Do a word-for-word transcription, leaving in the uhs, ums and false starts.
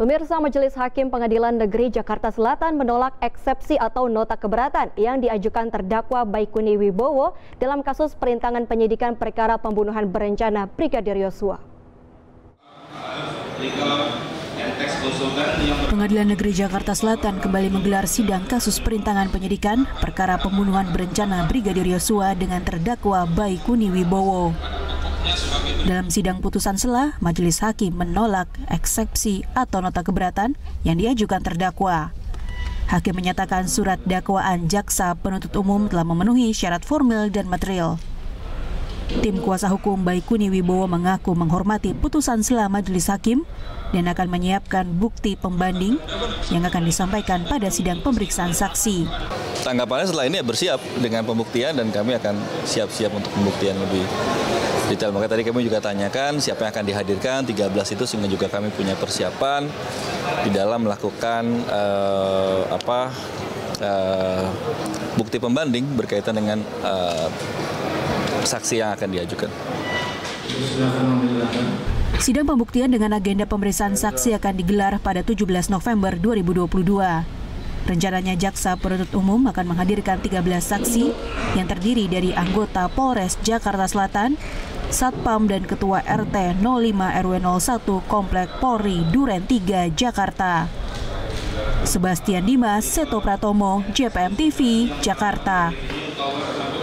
Pemirsa, Majelis Hakim Pengadilan Negeri Jakarta Selatan menolak eksepsi atau nota keberatan yang diajukan terdakwa Baiquni Wibowo dalam kasus perintangan penyidikan perkara pembunuhan berencana Brigadir Yosua. Pengadilan Negeri Jakarta Selatan kembali menggelar sidang kasus perintangan penyidikan perkara pembunuhan berencana Brigadir Yosua dengan terdakwa Baiquni Wibowo. Dalam sidang putusan sela, Majelis Hakim menolak eksepsi atau nota keberatan yang diajukan terdakwa. Hakim menyatakan surat dakwaan jaksa penuntut umum telah memenuhi syarat formil dan material. Tim kuasa hukum Baiquni Wibowo mengaku menghormati putusan sela Majelis Hakim dan akan menyiapkan bukti pembanding yang akan disampaikan pada sidang pemeriksaan saksi. Tanggapannya setelah ini ya bersiap dengan pembuktian dan kami akan siap-siap untuk pembuktian lebih detail. Maka tadi kami juga tanyakan siapa yang akan dihadirkan, tiga belas itu sehingga juga kami punya persiapan di dalam melakukan uh, apa uh, bukti pembanding berkaitan dengan uh, saksi yang akan diajukan. Sidang pembuktian dengan agenda pemeriksaan saksi akan digelar pada tujuh belas November dua ribu dua puluh dua. Rencananya jaksa penuntut umum akan menghadirkan tiga belas saksi yang terdiri dari anggota Polres Jakarta Selatan, Satpam dan Ketua R T nol lima R W nol satu Komplek Polri Duren tiga Jakarta. Sebastian Dimas, Seto Pratomo, J P M T V, Jakarta.